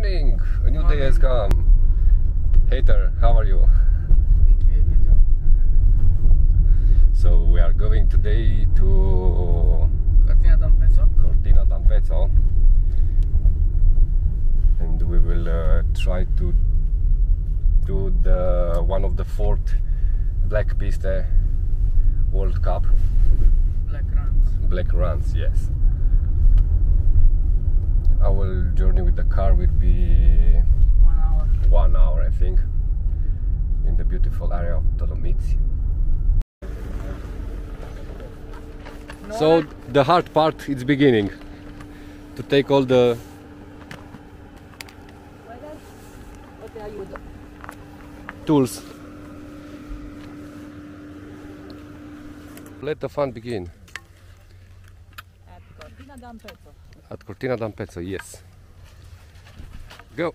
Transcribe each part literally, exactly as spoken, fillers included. morning! A new morning. Day has come. Hater, how are you? So we are going today to Cortina d'Ampezzo. Cortina d'Ampezzo, and we will uh, try to do the one of the fourth Black Piste World Cup. Black runs. Black runs, yes. Our journey with the car will be one hour. One hour, I think, in the beautiful area of Dolomites. No. So the hard part is beginning. To take all the. Tools. Let the fun begin. At Cortina d'Ampezzo. At Cortina d'Ampezzo, yes. Go!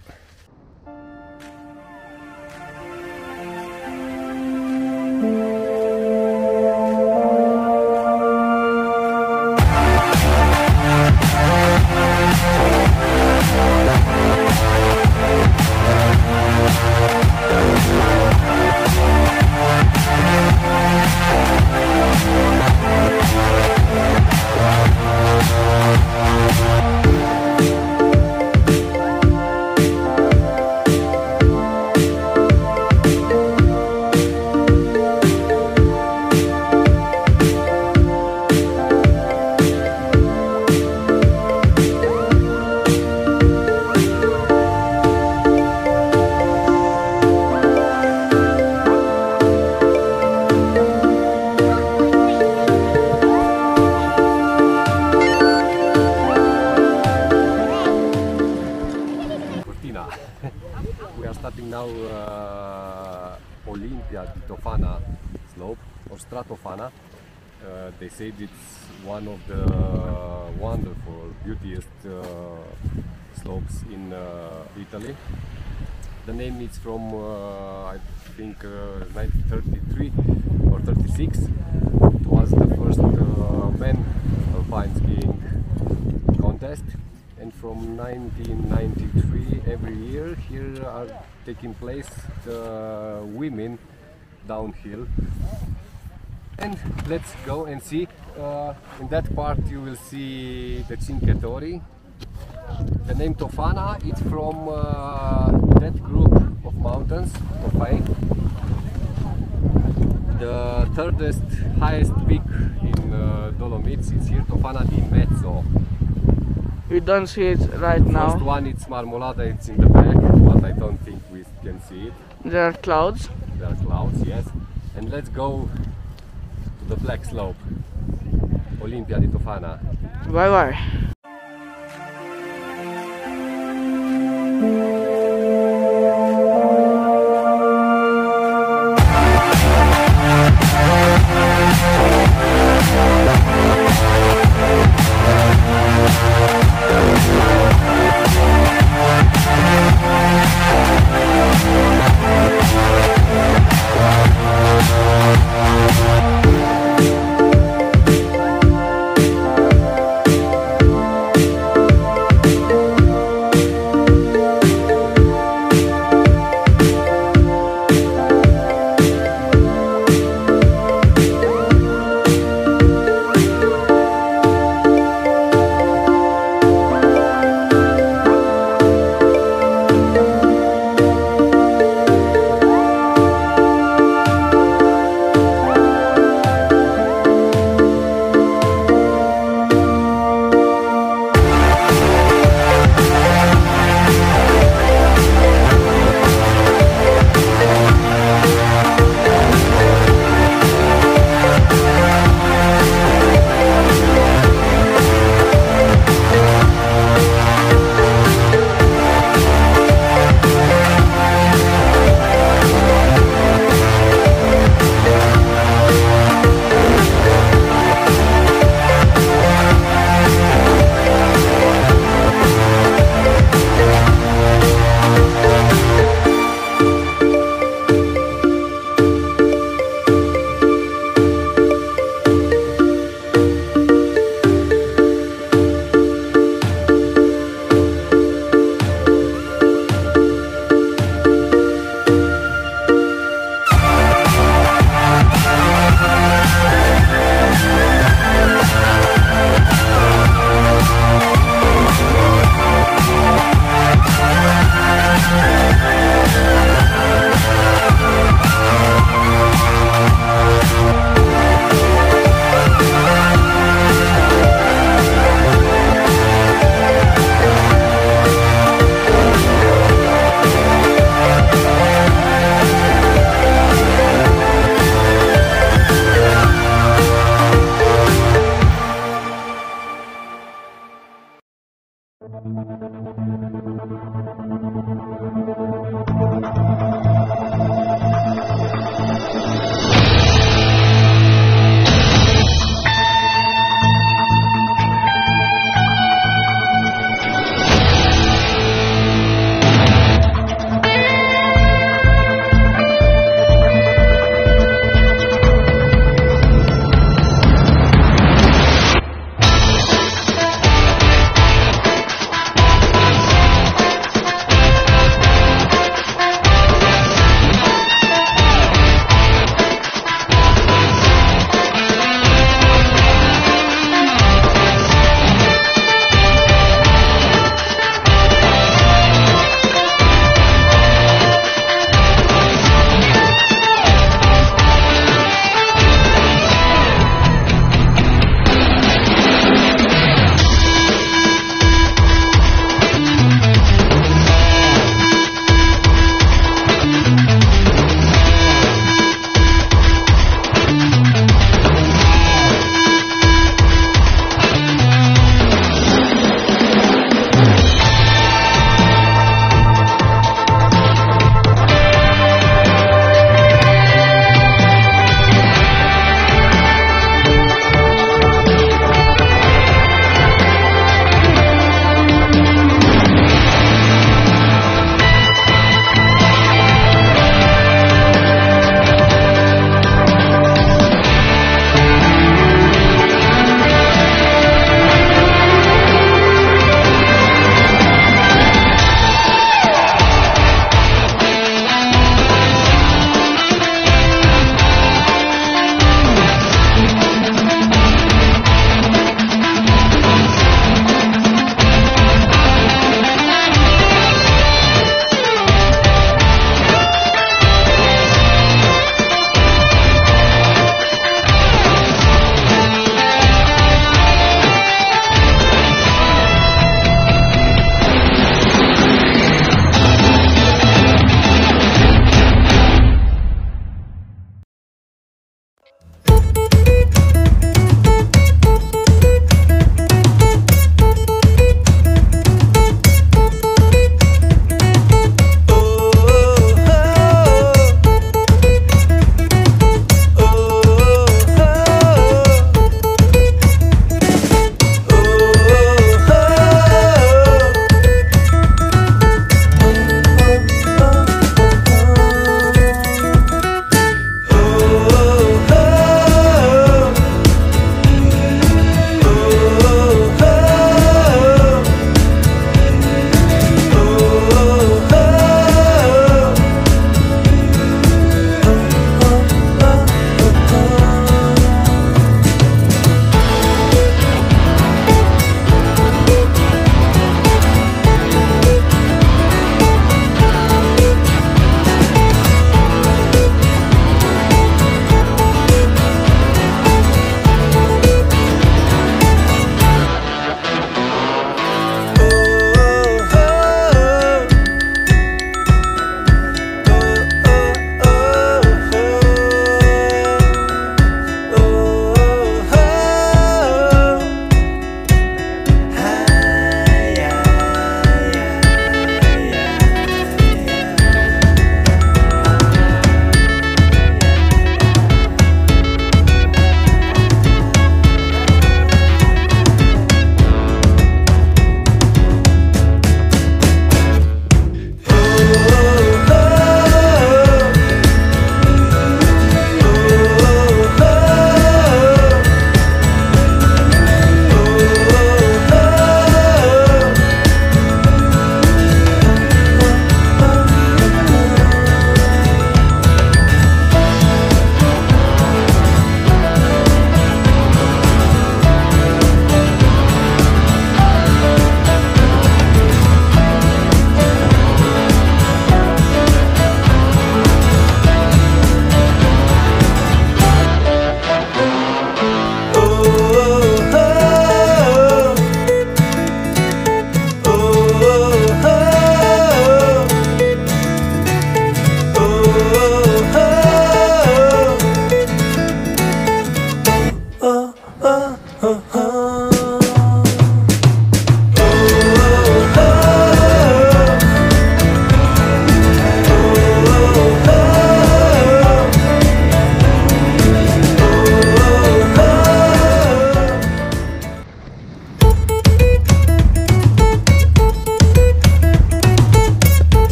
Now uh, Olimpia di Tofana slope or Stratofana. Uh, they said it's one of the wonderful, beautiest uh, slopes in uh, Italy. The name is from uh, I think uh, nineteen thirty-three or thirty-six. It was the first uh, men alpine skiing contest. And from nineteen ninety-three, every year here are taking place the women downhill. And let's go and see. Uh, in that part you will see the Cinque Torri. The name Tofana is from uh, that group of mountains, Tofai. The thirdest highest peak in uh, Dolomites is here, Tofana di Mezzo. We don't see it right the now. First one, it's Marmolada, it's in the back, but I don't think we can see it. There are clouds. There are clouds, yes. And let's go to the black slope, Olimpia di Tofana. Bye bye. Thank you.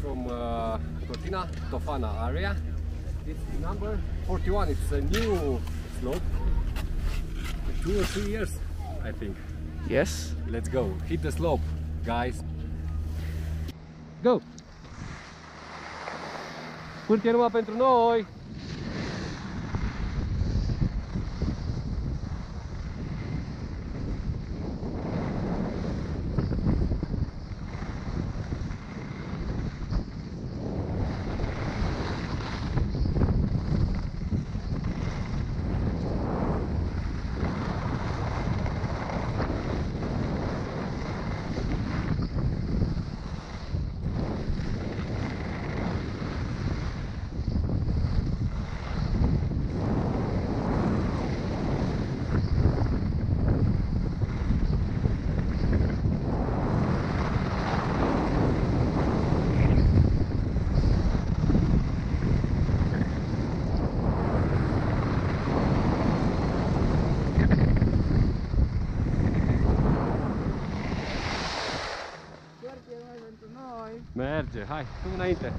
From uh, Cortina Tofana area. It's number forty-one. It's a new slope. Two or three years, I think. Yes. Let's go. Hit the slope, guys. Go. Curtea numai pentru noi. Merge, hai, tu înainte!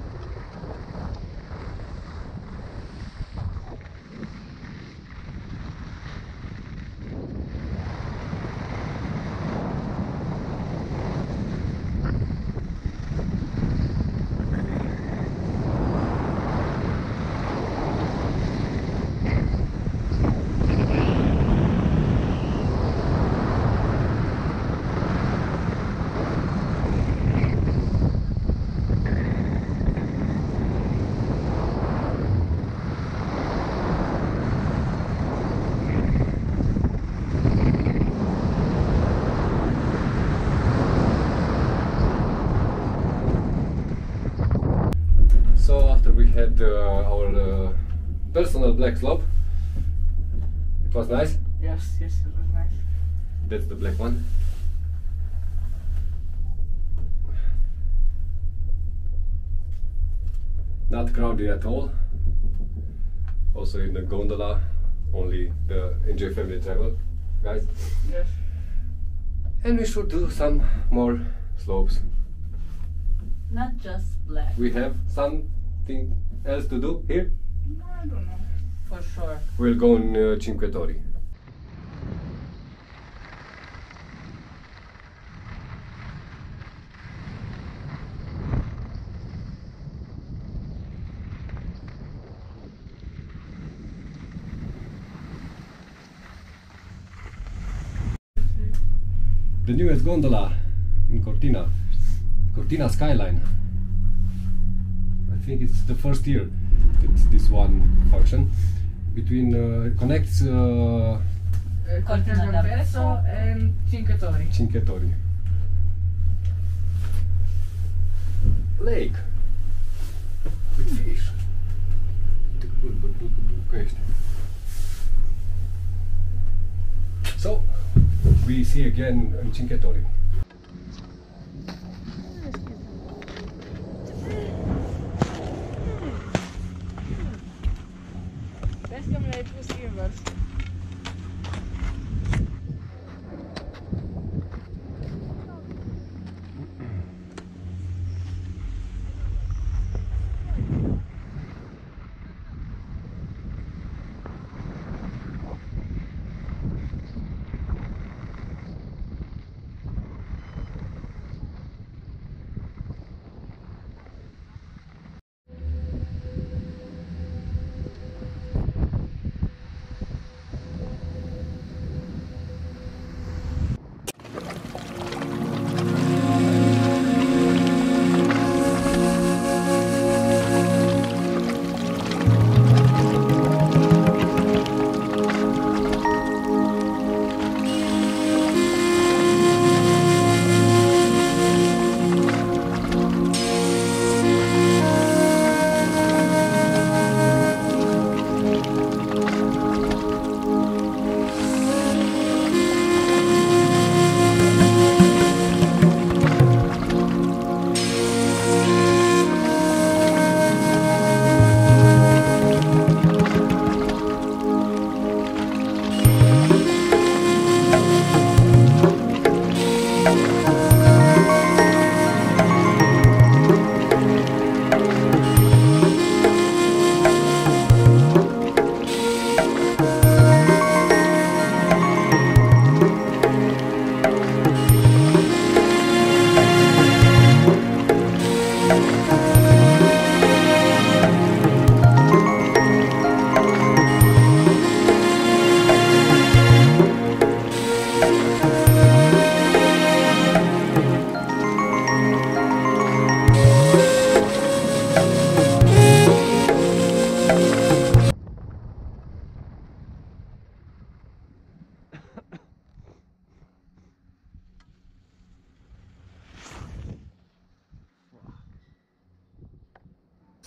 Had uh, our uh, personal black slope. It was nice. Yes, yes, it was nice. That's the black one. Not crowded at all. Also in the gondola, only the enjoy family travel, guys. Yes. And we should do some more slopes. Not just black. We have some else to do here? No, I don't know. For sure. We'll go on uh, Cinque Torri. The newest gondola in Cortina, Cortina Skyline. I think it's the first year that this one function between uh, connects uh, Cortina d'Ampezzo and Cinque Torri. Cinque Torri lake with fish. So we see again in Cinque Torri.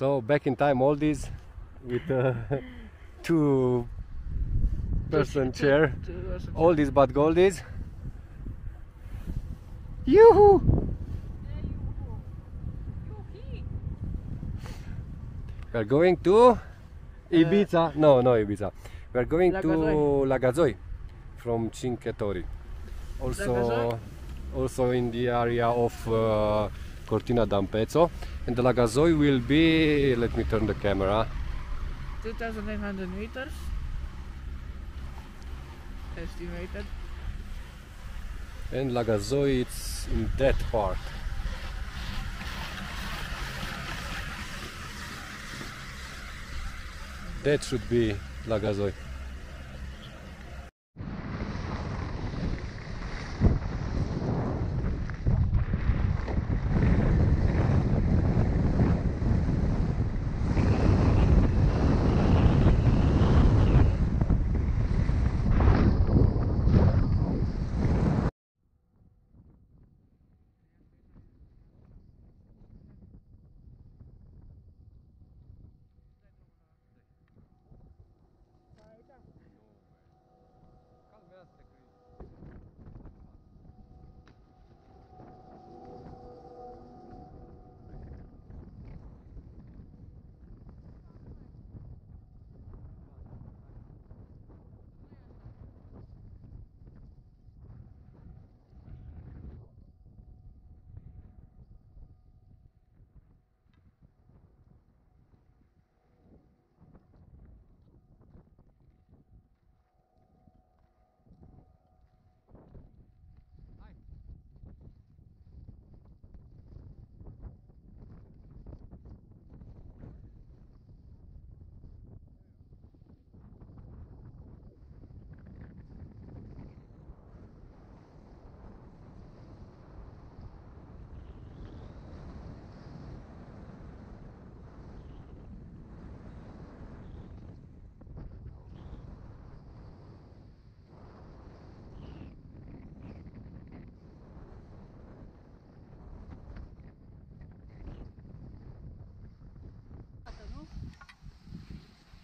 So back in time, all these with uh, two person chair, all these but goldies. Yoo-hoo! We are going to Ibiza. No, no Ibiza. We are going to Lagazuoi from Cinque Torri. Also, also in the area of uh, Cortina d'Ampezzo, and the Lagazuoi will be, let me turn the camera, two thousand nine hundred meters estimated. And Lagazuoi, it's in that part. That should be Lagazuoi.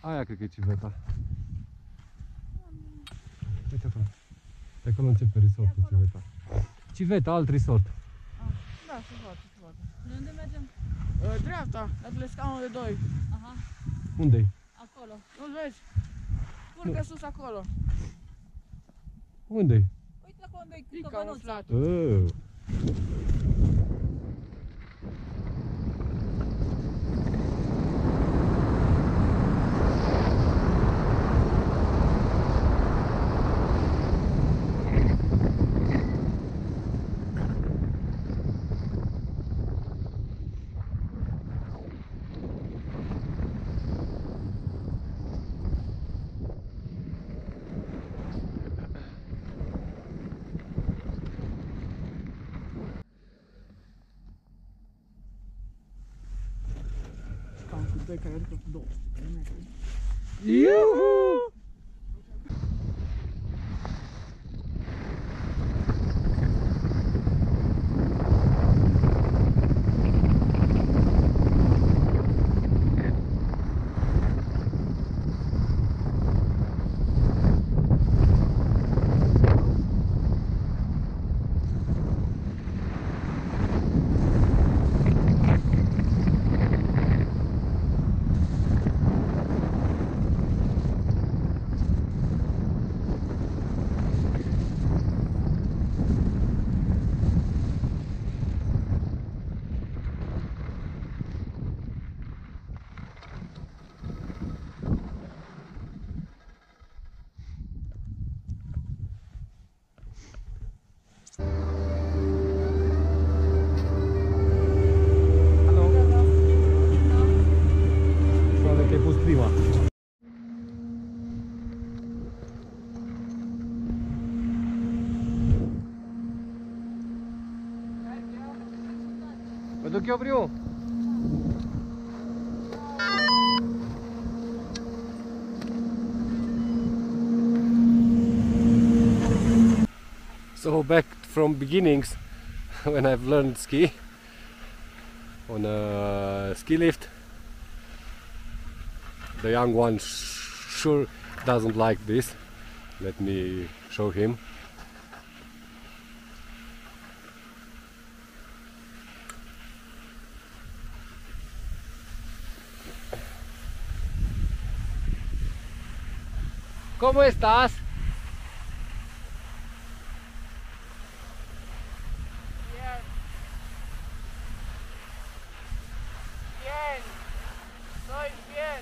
Aia cred că e civeta. Uite acolo. De acolo începe resortul, civeta. Civeta, alt resort. Ah, da, se poate, se poate. De unde mergem? Uh, dreapta, la de scaunul de doi. Aha. Unde-i? Acolo. Nu-l vezi? Urcă sus acolo. Unde-i? Uite acolo unde-i cu căbănuța. Yoo-hoo! Eu abriu. So back from beginnings when I've learned ski on a ski lift, the young one sure doesn't like this. Let me show him. ¿Cómo estás? Bien. Bien. Soy bien.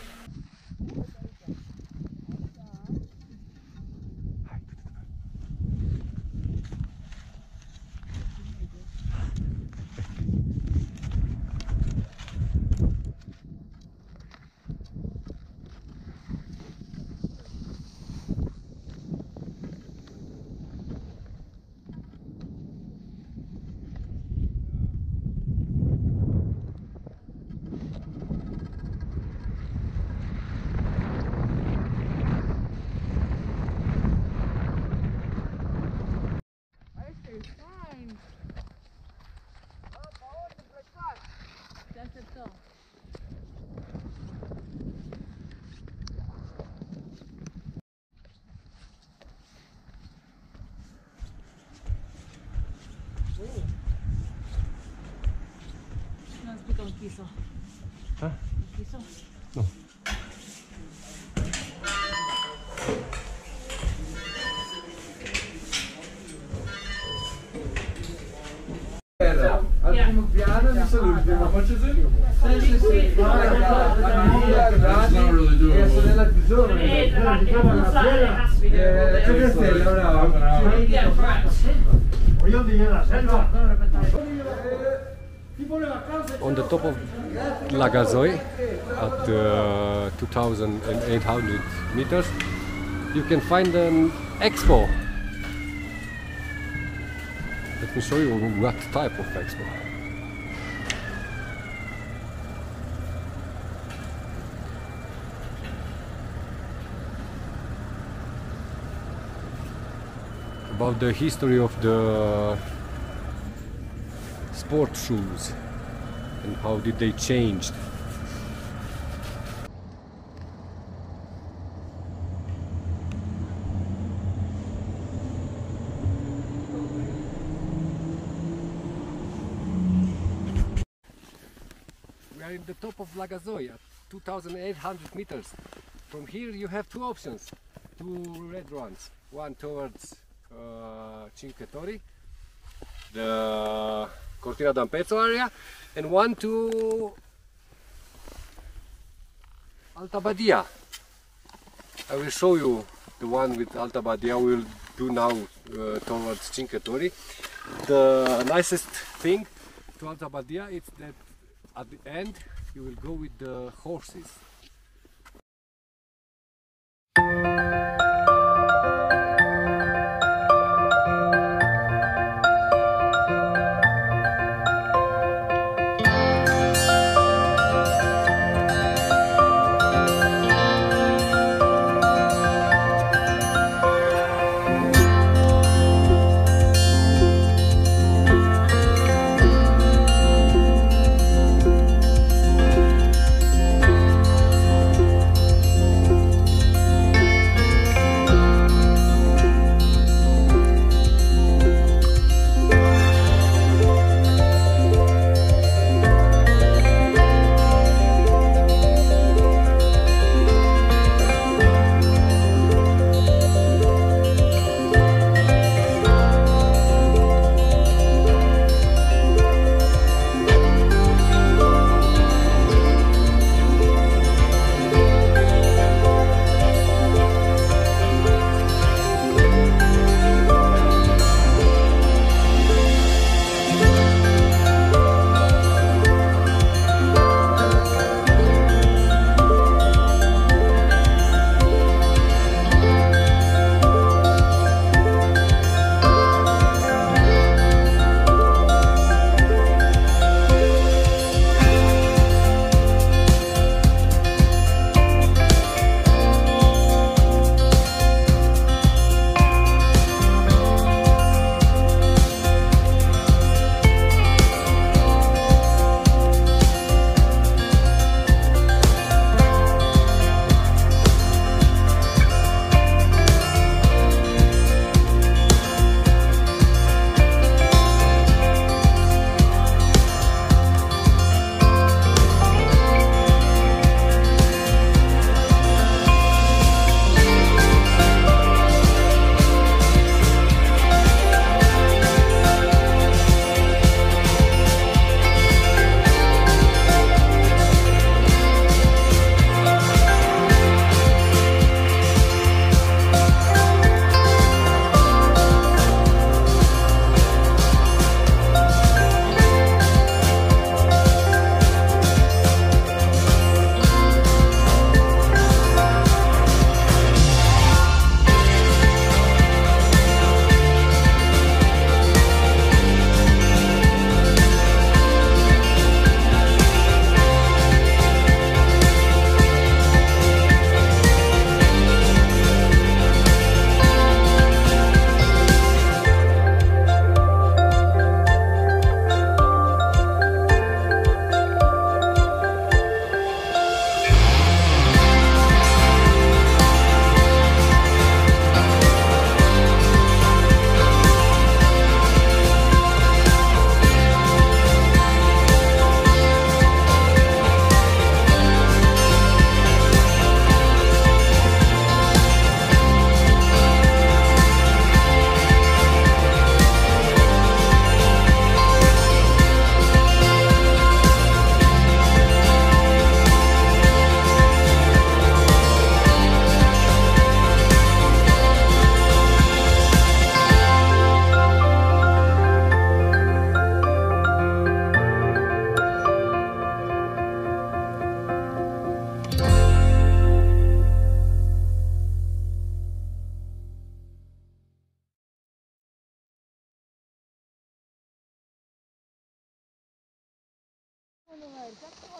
Non sputa un chiso. Eh? Un chiso? No. Al primo piano mi saluti, ma faccio sempre. Sì, sì, sì. La mia grande è sorella di zona. E la mia sorella. Che castello, bravo. On the top of Lagazuoi, at uh, two thousand eight hundred meters, you can find an expo. Let me show you what type of expo. About the history of the sport shoes and how did they change. We are in the top of Lagazuoi at two thousand eight hundred meters. From here you have two options, two red ones, one towards Uh, Cinque Torri, the Cortina d'Ampezzo area, and one to Alta Badia. I will show you the one with Alta Badia. We will do now uh, towards Cinque Torri. The nicest thing to Alta Badia is that at the end you will go with the horses.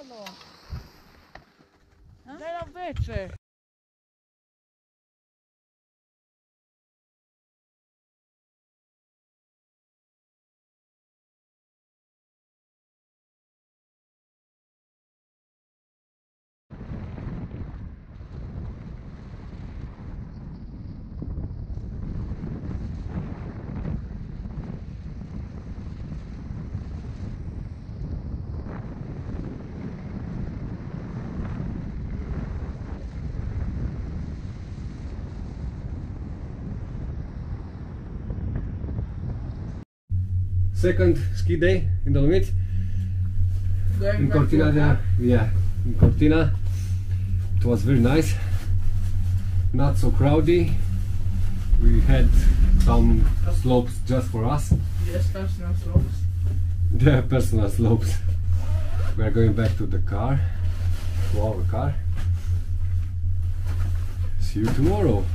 Buongiorno. Eh? Della Becce. Second ski day in Dolomites, in Cortina d'Ampezzo. Yeah, in Cortina. It was very nice, not so crowded. We had some slopes just for us. Yes, personal slopes. There are personal slopes. We are going back to the car, to our car. See you tomorrow.